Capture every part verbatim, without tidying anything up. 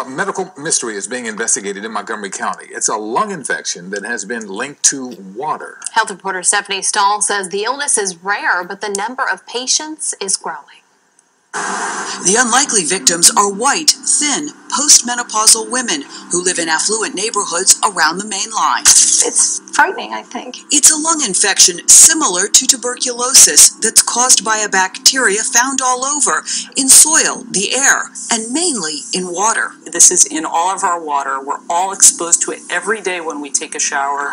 Well, a medical mystery is being investigated in Montgomery County. It's a lung infection that has been linked to water. Health reporter Stephanie Stahl says the illness is rare, but the number of patients is growing. The unlikely victims are white, thin, postmenopausal women who live in affluent neighborhoods around the main line. It's frightening, I think. It's a lung infection similar to tuberculosis that's caused by a bacteria found all over, in soil, the air, and mainly in water. This is in all of our water. We're all exposed to it every day when we take a shower.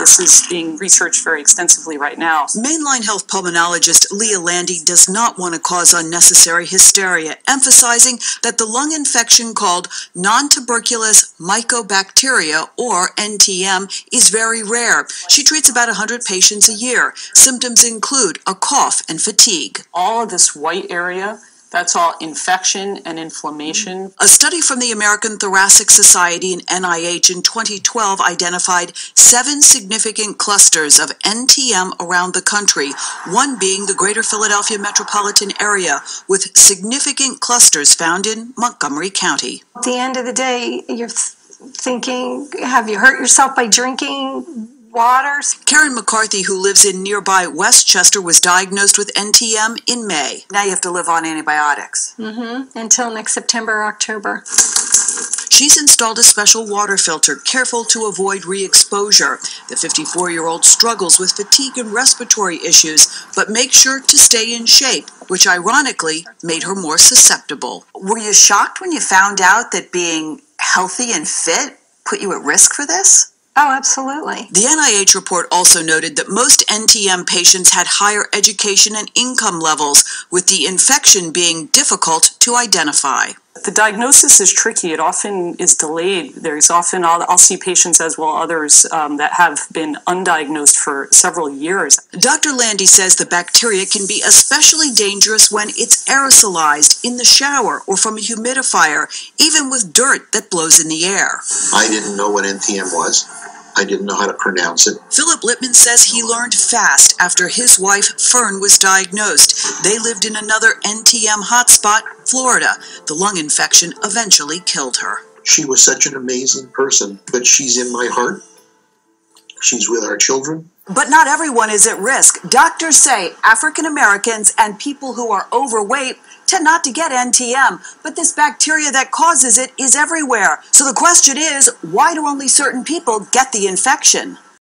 This is being researched very extensively right now. Mainline health pulmonologist Leah Lande does not want to cause unnecessary hysteria, emphasizing that the lung infection called Nontuberculous Mycobacteria, or N T M, is very rare. She treats about one hundred patients a year. Symptoms include a cough and fatigue. All of this white area, that's all infection and inflammation. A study from the American Thoracic Society and N I H in twenty twelve identified seven significant clusters of N T M around the country, one being the greater Philadelphia metropolitan area, with significant clusters found in Montgomery County. At the end of the day, you're thinking, have you hurt yourself by drinking water? Karen McCarthy, who lives in nearby Westchester, was diagnosed with N T M in May. Now you have to live on antibiotics. Mm-hmm. Until next September or October. She's installed a special water filter, careful to avoid re-exposure. The fifty-four-year-old struggles with fatigue and respiratory issues, but makes sure to stay in shape, which ironically made her more susceptible. Were you shocked when you found out that being healthy and fit put you at risk for this? Oh, absolutely. The N I H report also noted that most N T M patients had higher education and income levels, with the infection being difficult to identify. The diagnosis is tricky. It often is delayed. There's often, I'll, I'll see patients as well others um, that have been undiagnosed for several years. Doctor Lande says the bacteria can be especially dangerous when it's aerosolized in the shower or from a humidifier, even with dirt that blows in the air. I didn't know what N T M was. I didn't know how to pronounce it. Philip Lippman says he learned fast after his wife, Fern, was diagnosed. They lived in another N T M hotspot, Florida. The lung infection eventually killed her. She was such an amazing person, but she's in my heart. She's with our children. But not everyone is at risk. Doctors say African Americans and people who are overweight tend not to get N T M, but this bacteria that causes it is everywhere. So the question is, why do only certain people get the infection?